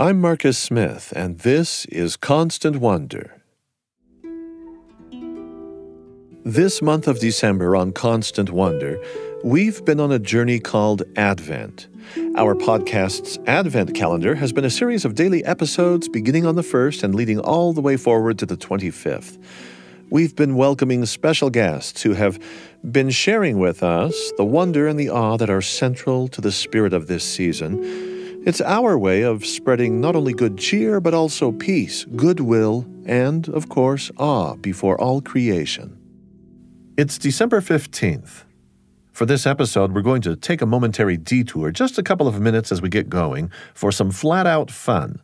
I'm Marcus Smith, and this is Constant Wonder. This month of December on Constant Wonder, we've been on a journey called Advent. Our podcast's Advent calendar has been a series of daily episodes beginning on the 1st and leading all the way forward to the 25th. We've been welcoming special guests who have been sharing with us the wonder and the awe that are central to the spirit of this season. It's our way of spreading not only good cheer, but also peace, goodwill, and, of course, awe before all creation. It's December 15th. For this episode, we're going to take a momentary detour, just a couple of minutes as we get going, for some flat-out fun.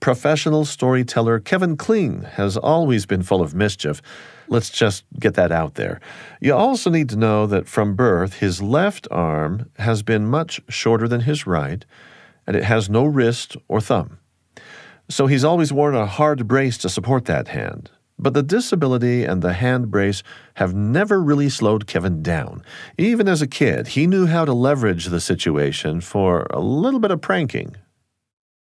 Professional storyteller Kevin Kling has always been full of mischief. Let's just get that out there. You also need to know that from birth, his left arm has been much shorter than his right, and it has no wrist or thumb. So he's always worn a hard brace to support that hand. But the disability and the hand brace have never really slowed Kevin down. Even as a kid, he knew how to leverage the situation for a little bit of pranking.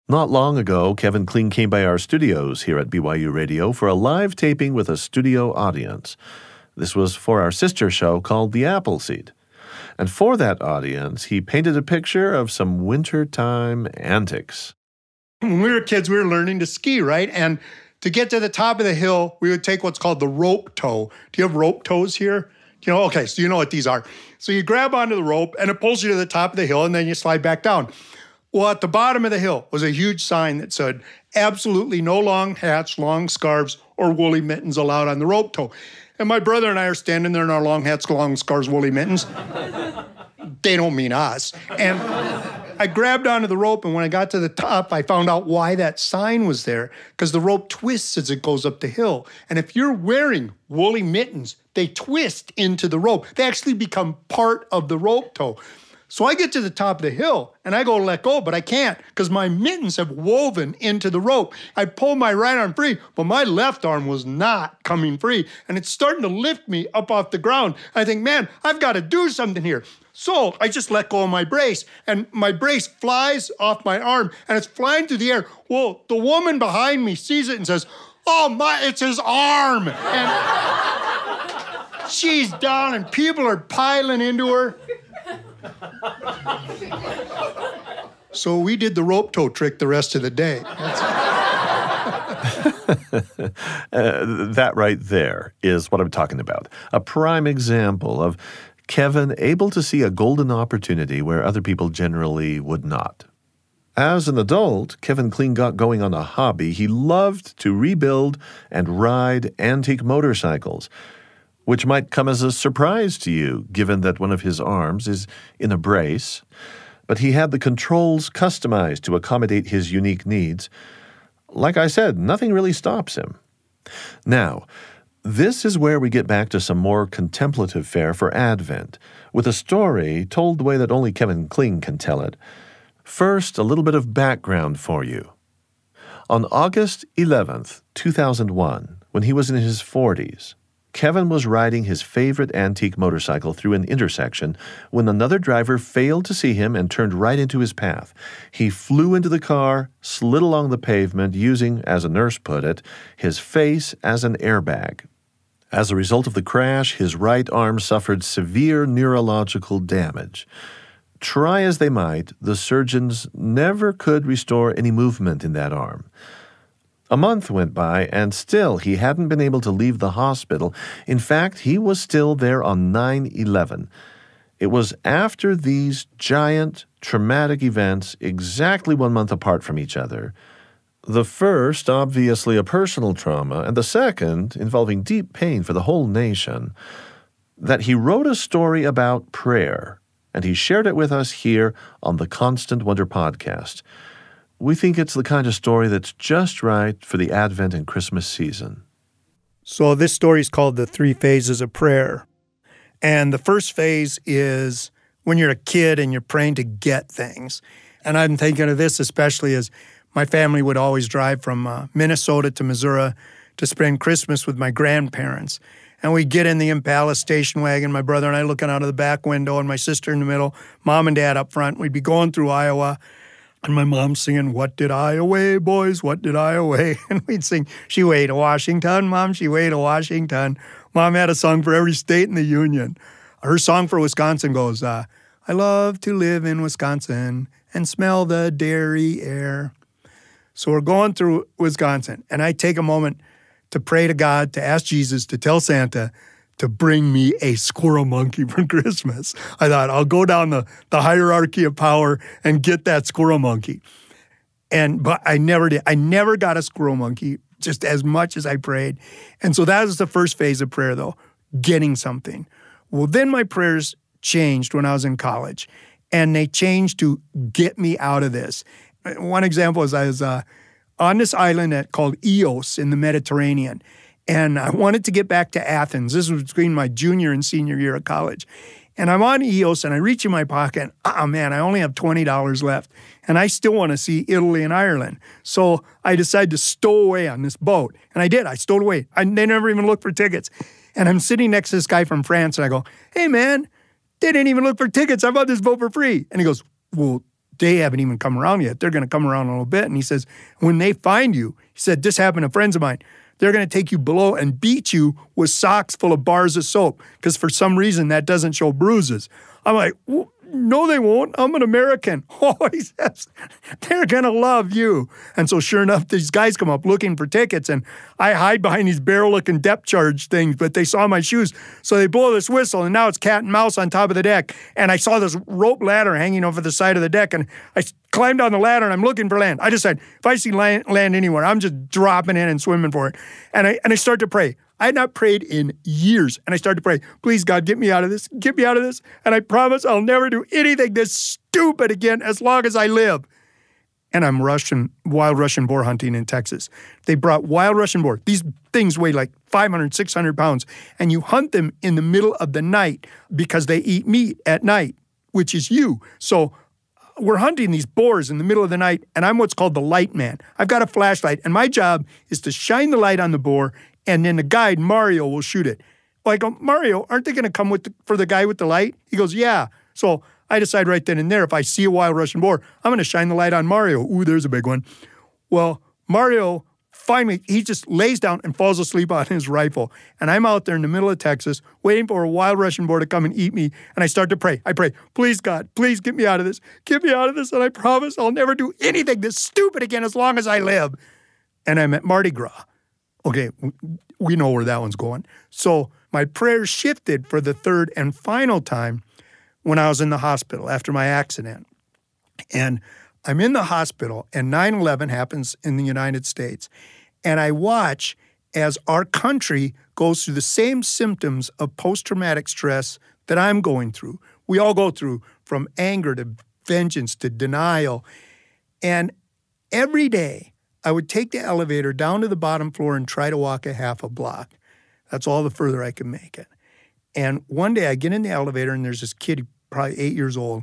Not long ago, Kevin Kling came by our studios here at BYU Radio for a live taping with a studio audience. This was for our sister show called The Apple Seed. And for that audience, he painted a picture of some wintertime antics. When we were kids, we were learning to ski, right? And to get to the top of the hill, we would take what's called the rope toe. Do you have rope toes here? You know, okay, so you know what these are. So you grab onto the rope, and it pulls you to the top of the hill, and then you slide back down. Well, at the bottom of the hill was a huge sign that said, absolutely no long hats, long scarves, or woolly mittens allowed on the rope toe. And my brother and I are standing there in our long hats, long scarves, woolly mittens. They don't mean us. And I grabbed onto the rope, and when I got to the top, I found out why that sign was there, because the rope twists as it goes up the hill. And if you're wearing woolly mittens, they twist into the rope. They actually become part of the rope toe. So I get to the top of the hill, and I go to let go, but I can't because my mittens have woven into the rope. I pull my right arm free, but my left arm was not coming free, and it's starting to lift me up off the ground. I think, man, I've got to do something here. So I just let go of my brace, and my brace flies off my arm, and it's flying through the air. Well, the woman behind me sees it and says, oh, my, it's his arm. And she's down, and people are piling into her. So we did the rope toe trick the rest of the day. That right there is what I'm talking about. A prime example of Kevin able to see a golden opportunity where other people generally would not. As an adult, Kevin Kling got going on a hobby. He loved to rebuild and ride antique motorcycles, which might come as a surprise to you, given that one of his arms is in a brace. But he had the controls customized to accommodate his unique needs. Like I said, nothing really stops him. Now, this is where we get back to some more contemplative fare for Advent, with a story told the way that only Kevin Kling can tell it. First, a little bit of background for you. On August 11th, 2001, when he was in his 40s, Kevin was riding his favorite antique motorcycle through an intersection when another driver failed to see him and turned right into his path. He flew into the car, slid along the pavement, using, as a nurse put it, his face as an airbag. As a result of the crash, his right arm suffered severe neurological damage. Try as they might, the surgeons never could restore any movement in that arm. A month went by, and still he hadn't been able to leave the hospital. In fact, he was still there on 9/11. It was after these giant, traumatic events, exactly 1 month apart from each other. The first, obviously a personal trauma, and the second, involving deep pain for the whole nation, that he wrote a story about prayer, and he shared it with us here on the Constant Wonder podcast. We think it's the kind of story that's just right for the Advent and Christmas season. So this story is called The Three Phases of Prayer. And the first phase is when you're a kid and you're praying to get things. And I'm thinking of this especially as my family would always drive from Minnesota to Missouri to spend Christmas with my grandparents. And we get in the Impala station wagon, my brother and I looking out of the back window, and my sister in the middle, mom and dad up front. We'd be going through Iowa. And my mom singing, "What did I away, boys? What did I away?" And we'd sing, "She way to Washington, Mom, she way to Washington." Mom had a song for every state in the Union. Her song for Wisconsin goes, "I love to live in Wisconsin and smell the dairy air." So we're going through Wisconsin, and I take a moment to pray to God, to ask Jesus, to tell Santa to bring me a squirrel monkey for Christmas. I thought, I'll go down the hierarchy of power and get that squirrel monkey. But I never did. I never got a squirrel monkey, just as much as I prayed. And so that was the first phase of prayer, though, getting something. Well, then my prayers changed when I was in college, and they changed to get me out of this. One example is I was on this island called Eos in the Mediterranean, and I wanted to get back to Athens. This was between my junior and senior year of college. And I'm on Eos, and I reach in my pocket, oh man, I only have $20 left, and I still want to see Italy and Ireland. So I decided to stow away on this boat, and I did. I stowed away. They never even looked for tickets. And I'm sitting next to this guy from France, and I go, "Hey man, they didn't even look for tickets. I bought this boat for free." And he goes, "Well, they haven't even come around yet. They're going to come around in a little bit." And he says, "When they find you," he said, "this happened to friends of mine. They're going to take you below and beat you with socks full of bars of soap, because for some reason that doesn't show bruises." I'm like, "No, they won't. I'm an American." Oh, he says, "They're going to love you." And so sure enough, these guys come up looking for tickets, and I hide behind these barrel-looking depth charge things, but they saw my shoes. So they blow this whistle, and now it's cat and mouse on top of the deck. And I saw this rope ladder hanging over the side of the deck, and I climbed down the ladder, and I'm looking for land. I decided, if I see land anywhere, I'm just dropping in and swimming for it. And I start to pray. I had not prayed in years, and I started to pray, "Please, God, get me out of this, get me out of this, and I promise I'll never do anything this stupid again as long as I live." And I'm wild Russian boar hunting in Texas. They brought wild Russian boar. These things weigh like 500, 600 pounds, and you hunt them in the middle of the night because they eat meat at night, which is you. So we're hunting these boars in the middle of the night, and I'm what's called the light man. I've got a flashlight, and my job is to shine the light on the boar, and then the guide, Mario, will shoot it. Like, "Mario, aren't they going to come for the guy with the light?" He goes, "Yeah." So I decide right then and there, if I see a wild Russian boar, I'm going to shine the light on Mario. Ooh, there's a big one. Well, Mario, finally, he just lays down and falls asleep on his rifle. And I'm out there in the middle of Texas waiting for a wild Russian boar to come and eat me. And I start to pray. I pray, "Please, God, please get me out of this. Get me out of this, and I promise I'll never do anything this stupid again as long as I live." And I'm at Mardi Gras. Okay, we know where that one's going. So my prayers shifted for the third and final time when I was in the hospital after my accident. And I'm in the hospital, and 9/11 happens in the United States. And I watch as our country goes through the same symptoms of post-traumatic stress that I'm going through. We all go through, from anger to vengeance to denial. And every day, I would take the elevator down to the bottom floor and try to walk half a block. That's all the further I could make it. And one day I get in the elevator, and there's this kid, probably 8 years old,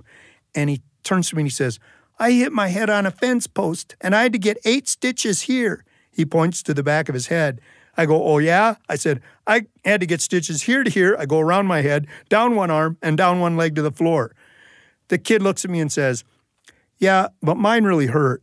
and he turns to me and he says, "I hit my head on a fence post, and I had to get 8 stitches here." He points to the back of his head. I go, "Oh, yeah?" I said, "I had to get stitches here to here." I go around my head, down one arm, and down one leg to the floor. The kid looks at me and says, "Yeah, but mine really hurt."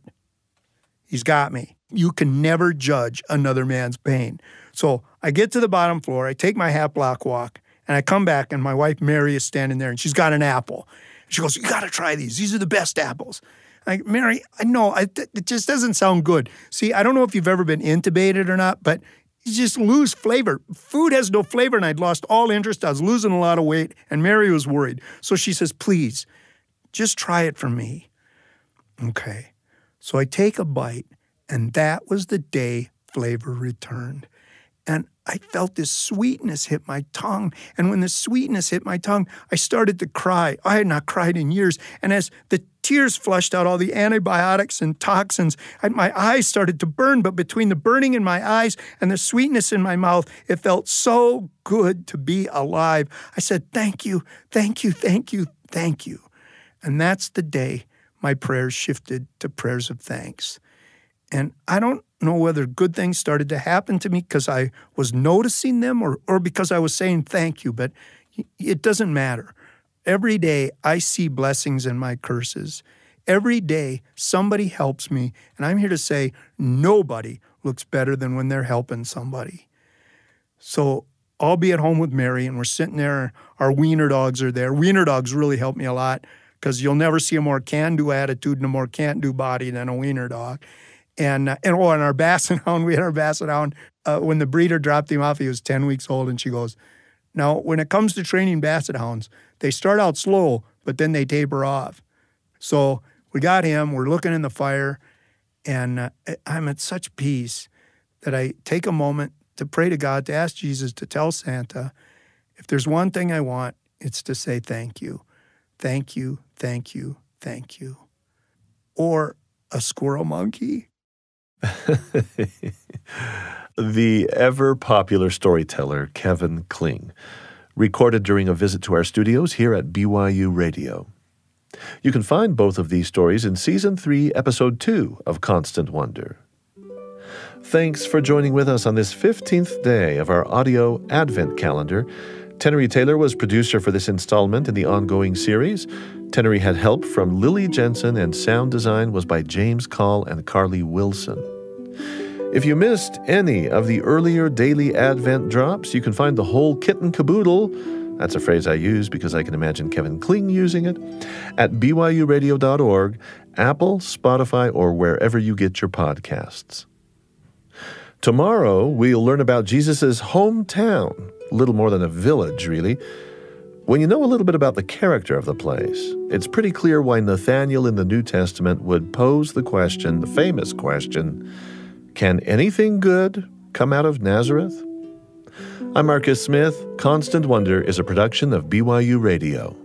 He's got me. You can never judge another man's pain. So I get to the bottom floor, I take my half-block walk, and I come back, and my wife, Mary, is standing there, and she's got an apple. She goes, "You got to try these. These are the best apples." I'm like, "Mary, it just doesn't sound good. See, I don't know if you've ever been intubated or not, but you just lose flavor. Food has no flavor, and I'd lost all interest. I was losing a lot of weight, and Mary was worried. So she says, "Please, just try it for me." Okay. So I take a bite, and that was the day flavor returned. And I felt this sweetness hit my tongue. And when the sweetness hit my tongue, I started to cry. I had not cried in years. And as the tears flushed out all the antibiotics and toxins, my eyes started to burn. But between the burning in my eyes and the sweetness in my mouth, it felt so good to be alive. I said, "Thank you, thank you, thank you, thank you." And that's the day my prayers shifted to prayers of thanks. And I don't know whether good things started to happen to me because I was noticing them or because I was saying thank you, but it doesn't matter. Every day I see blessings in my curses. Every day, somebody helps me, and I'm here to say nobody looks better than when they're helping somebody. So I'll be at home with Mary, and we're sitting there. Our wiener dogs are there. Wiener dogs really help me a lot because you'll never see a more can-do attitude and a more can't-do body than a wiener dog. And our basset hound, we had our basset hound. When the breeder dropped him off, he was 10 weeks old, and she goes, now, when it comes to training basset hounds, they start out slow, but then they taper off. So we got him. We're looking in the fire, and I'm at such peace that I take a moment to pray to God, to ask Jesus to tell Santa, if there's one thing I want, it's to say thank you. Thank you, thank you, thank you. Or a squirrel monkey. The ever-popular storyteller Kevin Kling, recorded during a visit to our studios here at BYU Radio. You can find both of these stories in Season 3, Episode 2 of Constant Wonder. Thanks for joining with us on this 15th day of our audio Advent calendar. Tennery Taylor was producer for this installment in the ongoing series. Tennery had help from Lily Jensen, and sound design was by James Call and Carly Wilson. If you missed any of the earlier daily Advent drops, you can find the whole kit and caboodle, that's a phrase I use because I can imagine Kevin Kling using it, at byuradio.org, Apple, Spotify, or wherever you get your podcasts. Tomorrow, we'll learn about Jesus' hometown, little more than a village, really. When you know a little bit about the character of the place, it's pretty clear why Nathaniel in the New Testament would pose the question, the famous question, can anything good come out of Nazareth? I'm Marcus Smith. Constant Wonder is a production of BYU Radio.